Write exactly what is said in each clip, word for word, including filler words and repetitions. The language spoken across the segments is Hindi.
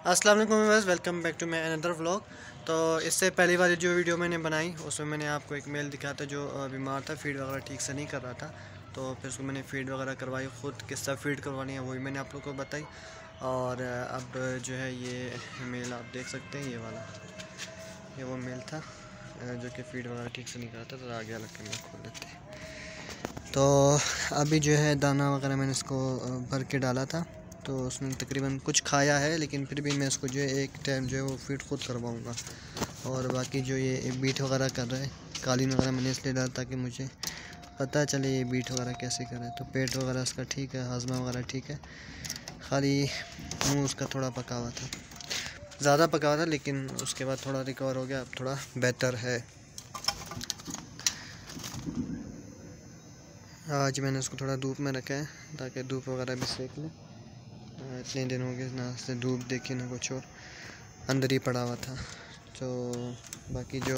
अस्सलाम वालेकुम viewers, welcome back to my another vlog. तो इससे पहली वाली जो वीडियो मैंने बनाई उसमें मैंने आपको एक मेल दिखाया था जो बीमार था, फीड वगैरह ठीक से नहीं कर रहा था। तो फिर उसको मैंने फीड वगैरह करवाई, ख़ुद किस तरह फीड करवानी है वही मैंने आप लोग को बताई। और अब जो है ये मेल आप देख सकते हैं, ये वाला ये वो मेल था जो कि फीड वगैरह ठीक से नहीं कर रहा था। तो आगे अलग कैमरा खोल देते हैं। तो अभी जो है दाना वगैरह मैंने इसको भर के डाला था, तो उसने तकरीबन कुछ खाया है, लेकिन फिर भी मैं इसको जो है एक टाइम जो है वो फीड खुद करवाऊँगा। और बाकी जो ये बीट वगैरह कर रहा है, कालीन वगैरह मैंने इसलिए डाला ताकि मुझे पता चले ये बीट वगैरह कैसे कर रहा है। तो पेट वगैरह इसका ठीक है, हाजमा वगैरह ठीक है, खाली मुँह उसका थोड़ा पका हुआ था, ज़्यादा पका हुआ था, लेकिन उसके बाद थोड़ा रिकवर हो गया, अब थोड़ा बेहतर है। आज मैंने उसको थोड़ा धूप में रखा है ताकि धूप वगैरह भी सेक लें। इतने दिन हो गए ना से धूप देखी ना कुछ, और अंदर ही पड़ा हुआ था। तो बाकी जो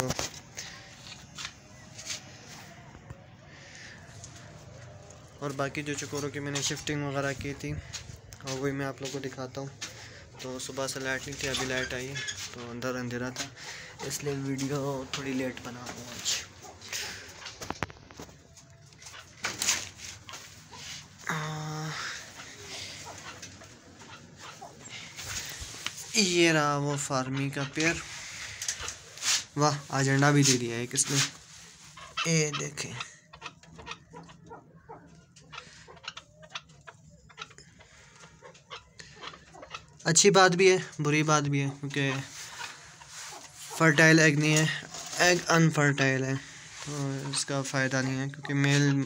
और बाकी जो चकोरों की मैंने शिफ्टिंग वगैरह की थी और वही मैं आप लोगों को दिखाता हूँ। तो सुबह से लाइट नहीं थी, अभी लाइट आई है, तो अंदर अंधेरा था, इसलिए वीडियो थोड़ी लेट बना रहा हूँ आज। ये रहा वो फार्मी का पेड़, वाह एजेंडा भी दे दिया है किसने, ये देखें। अच्छी बात भी है, बुरी बात भी है, क्योंकि फर्टाइल एग नहीं है, एग अनफर्टाइल है, तो इसका फ़ायदा नहीं है। क्योंकि मेल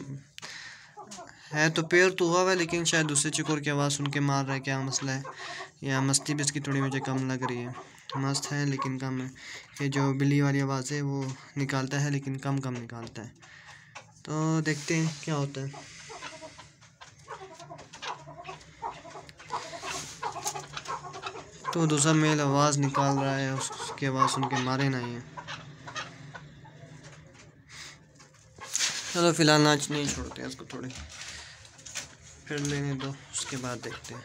है तो पेड़ तो हुआ हुआ है, लेकिन शायद दूसरे चकोर की आवाज़ सुन के मार रहा है, क्या मसला है। या मस्ती भी इसकी थोड़ी मुझे कम लग रही है, मस्त है लेकिन कम है। ये जो बिल्ली वाली आवाज़ है वो निकालता है, लेकिन कम कम निकालता है। तो देखते हैं क्या होता है। तो दूसरा मेल आवाज़ निकाल रहा है, उसकी आवाज़ सुन के मारे नहीं है। चलो फिलहाल नाच नहीं छोड़ते हैं, इसको थोड़ी फिर लेने दो, उसके बाद देखते हैं।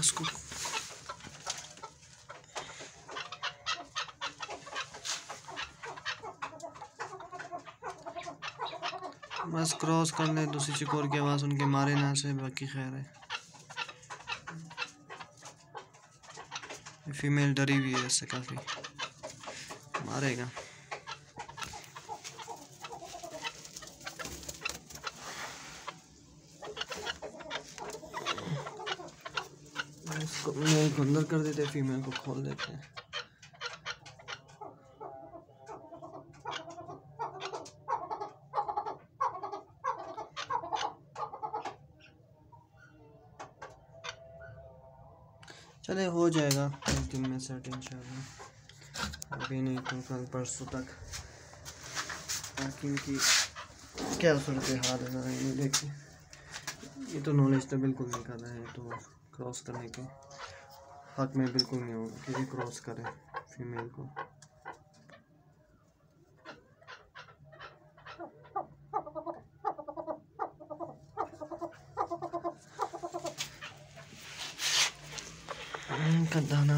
इसको बस क्रॉस कर ले, दूसरी चकोर की आवाज़ उनके मारे ना से, बाकी खैर है। फीमेल डरी हुई है इससे काफ़ी, मारेगा। इसको मेल को अंदर कर देते, फीमेल को खोल देते हैं। चले हो जाएगा एक दिन में सेट इंशाल्लाह, अभी नहीं तो कल परसों तक। बाकी इनकी क्या सूरत हाल है देखिए, ये तो नॉलेज तो बिल्कुल नहीं कर रहा है, तो क्रॉस करने के हक में बिल्कुल नहीं होगा कि ये क्रॉस करें फीमेल को। का दाना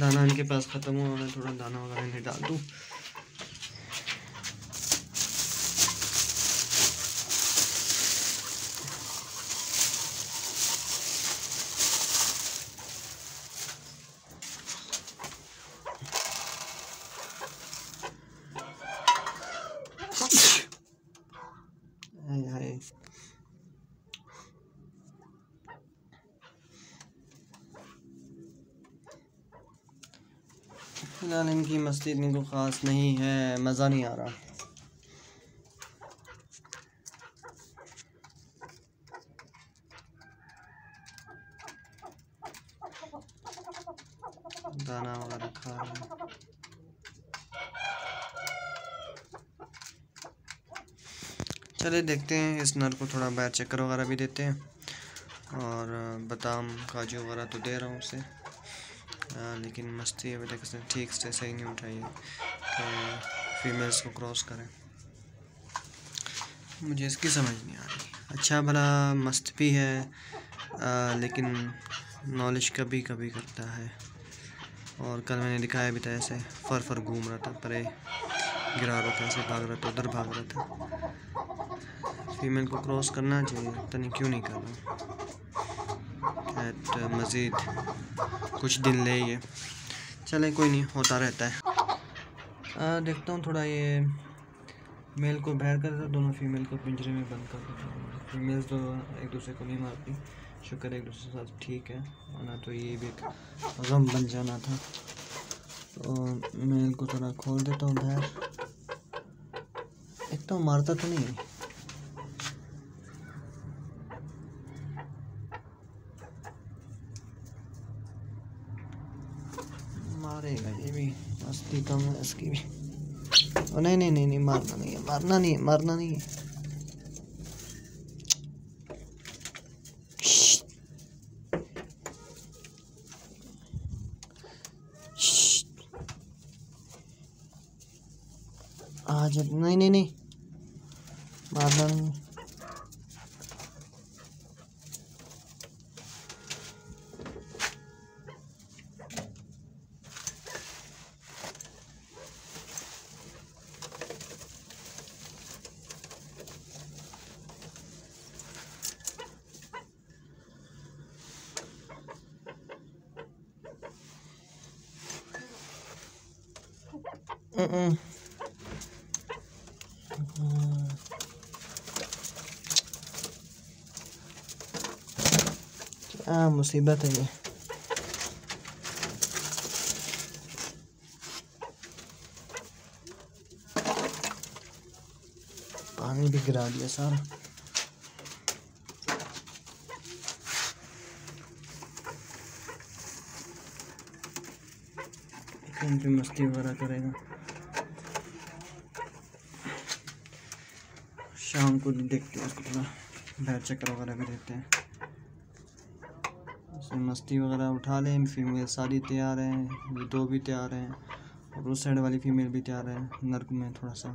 दाना इनके पास ख़त्म हुआ, मैं थोड़ा दाना वगैरह इन्हें डाल दूँ। फिलहाल इनकी मस्ती इतनी तो ख़ास नहीं है, मज़ा नहीं आ रहा। दाना वगैरह खा रहा है। चलिए देखते हैं, इस नर को थोड़ा बाहर चक्कर वगैरह भी देते हैं और बादाम काजू वगैरह तो दे रहा हूँ उसे, लेकिन मस्ती अभी तक इसने ठीक से सही नहीं उठाई है कि फीमेल्स को क्रॉस करें, मुझे इसकी समझ नहीं आ रही। अच्छा भला मस्त भी है आ, लेकिन नॉलेज कभी कभी करता है। और कल मैंने दिखाया भी था, ऐसे फर फर घूम रहा था, परे गिरा रहा था, ऐसे भाग रहा था, उधर भाग रहा था। फीमेल को क्रॉस करना चाहिए, पता नहीं क्यों नहीं कर रहा। एट मज़ीद कुछ दिन ले ये, चले कोई नहीं, होता रहता है। आ, देखता हूँ थोड़ा ये मेल को बाहर कर देता, दोनों फीमेल को पिंजरे में बंद कर देता। फीमेल्स तो एक दूसरे को नहीं मारती, शुक्र एक दूसरे के साथ ठीक है, वरना तो ये भी एक गम बन जाना था। तो मेल को थोड़ा खोल देता हूँ बाहर, एक तो मारता तो नहीं है। मारेगा ये भी, मस्ती कम है इसकी भी। ओ नहीं नहीं नहीं नहीं मारना नहीं है, मारना नहीं है, मारना नहीं है। आज नहीं नहीं नहीं मारना नहीं। आ, मुसीबत है ये। पानी भी गिरा दिया सारा। इनकी मस्ती वगैरह करेगा। शाम को देखते हैं उसको, थोड़ा बैठ चक्कर वगैरह भी देते हैं, मस्ती वगैरह उठा लें। फीमेल सारी तैयार हैं, ये दो भी तैयार हैं और उस साइड वाली फीमेल भी तैयार है। नर्क में थोड़ा सा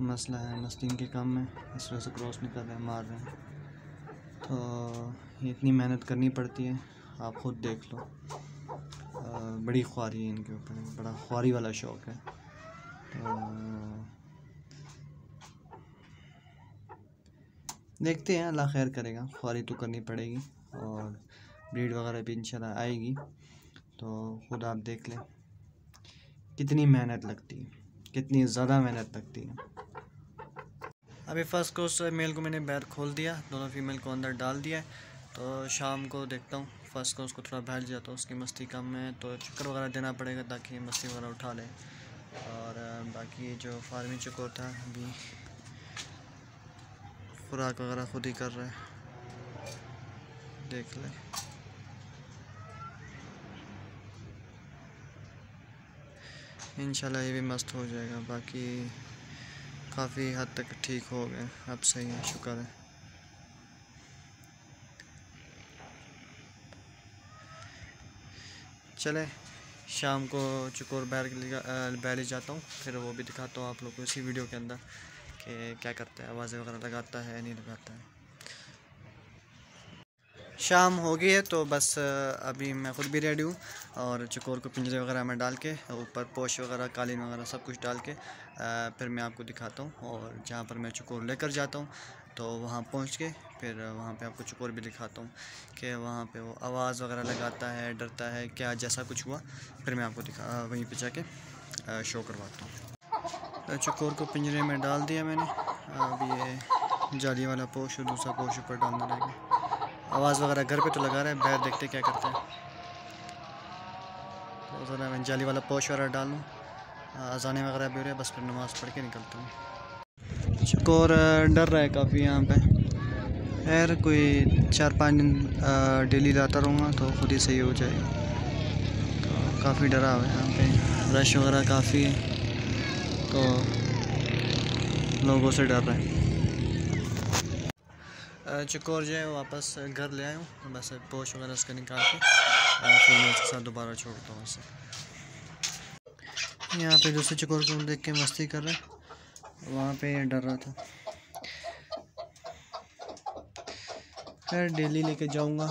मसला है, मस्ती इनके काम में, इस वजह से क्रॉस नहीं कर रहे हैं, मार रहे हैं। तो इतनी मेहनत करनी पड़ती है, आप ख़ुद देख लो। आ, बड़ी ख्वारी है इनके ऊपर, बड़ा ख्वारी वाला शौक़ है। तो देखते हैं, अल्लाह खैर करेगा, ख्वारी तो करनी पड़ेगी और ब्रीड वगैरह भी इंशाल्लाह आएगी। तो ख़ुद आप देख लें कितनी मेहनत लगती है, कितनी ज़्यादा मेहनत लगती है। अभी फर्स्ट क्रॉस मेल को मैंने बाहर खोल दिया, दोनों फीमेल को अंदर डाल दिया। तो शाम को देखता हूँ, फर्स्ट क्रॉस को थोड़ा बाहर जाता हूँ, उसकी मस्ती कम है तो चक्कर वगैरह देना पड़ेगा ताकि मस्ती वगैरह उठा ले। और बाकी जो फार्मी चकोर था अभी खुराक वगैरह खुद ही कर रहे हैं, देख लें। इंशाल्लाह ये भी मस्त हो जाएगा, बाकी काफ़ी हद तक ठीक हो गए, अब सही है, शुक्र है। चलें शाम को चकोर बैर बैली जाता हूँ, फिर वो भी दिखाता हूँ आप लोग को इसी वीडियो के अंदर कि क्या करता है, आवाज़ें वगैरह लगाता है नहीं लगाता है। शाम हो गई है तो बस अभी मैं ख़ुद भी रेडी हूँ और चकोर को पिंजरे वगैरह में डाल के, ऊपर पोश वगैरह कालीन वगैरह सब कुछ डाल के, फिर मैं आपको दिखाता हूँ। और जहाँ पर मैं चकोर लेकर जाता हूँ तो वहाँ पहुँच के फिर वहाँ पे आपको चकोर भी दिखाता हूँ कि वहाँ पे वो आवाज़ वगैरह लगाता है, डरता है क्या, जैसा कुछ हुआ फिर मैं आपको दिखा वहीं पर जाके शो करवाता हूँ। चकोर को पिंजरे में डाल दिया मैंने, अब ये जाली वाला पोश और दूसरा पोश ऊपर डालने लगे। आवाज़ वगैरह घर पे तो लगा रहा है, बाहर देखते क्या करता है। तो मैं जाली वाला पोश वगैरह डालूँ, अजाने वगैरह भी हो रहे हैं, बस फिर नमाज़ पढ़ के निकलता हूँ। चकोर डर रहा है काफ़ी यहाँ पे, खैर कोई चार पाँच दिन डेली लाता रहूँगा तो खुद ही सही हो जाएगा। तो काफ़ी डरा हुआ है यहाँ पे, रश वगैरह काफ़ी है तो लोगों से डर रहा है। चकोर जो है वापस घर ले आया हूँ। बस पोश वगैरह उसका निकाल के फिर उसके साथ दोबारा छोड़ता हूँ उसे। यहाँ पे दूसरे चकोर को देख के मस्ती कर रहे हैं, वहाँ पे डर रहा था। फिर डेली लेके जाऊँगा,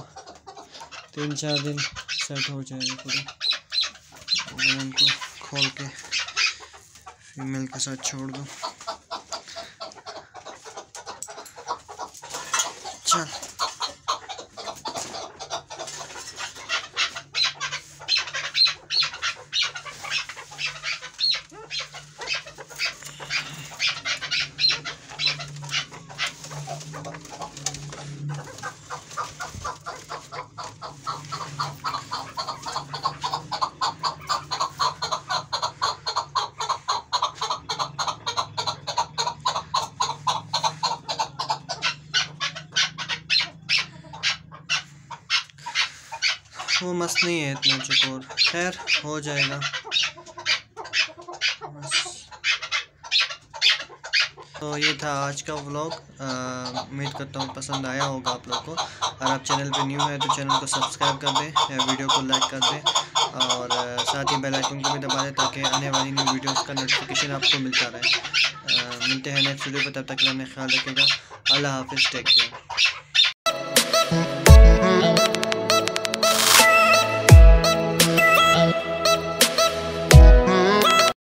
तीन चार दिन सेट हो जाएगा पूरा। उनको खोल के फीमेल के साथ छोड़ दूँ। वो मस्त नहीं है इतना चकोर, खैर हो जाएगा। तो ये था आज का व्लॉग, उम्मीद करता हूँ पसंद आया होगा आप लोग को। और आप चैनल पे न्यू है तो चैनल को सब्सक्राइब कर दें, वीडियो को लाइक कर दें और साथ ही बेल आइकन को भी दबा दें ताकि आने वाली न्यू वीडियोस का नोटिफिकेशन आपको मिलता रहे। मिलते हैं नेक्स्ट वीडियो पर, तब तक अपना ख्याल रखिएगा। अल्लाह हाफिज़, टेक केयर।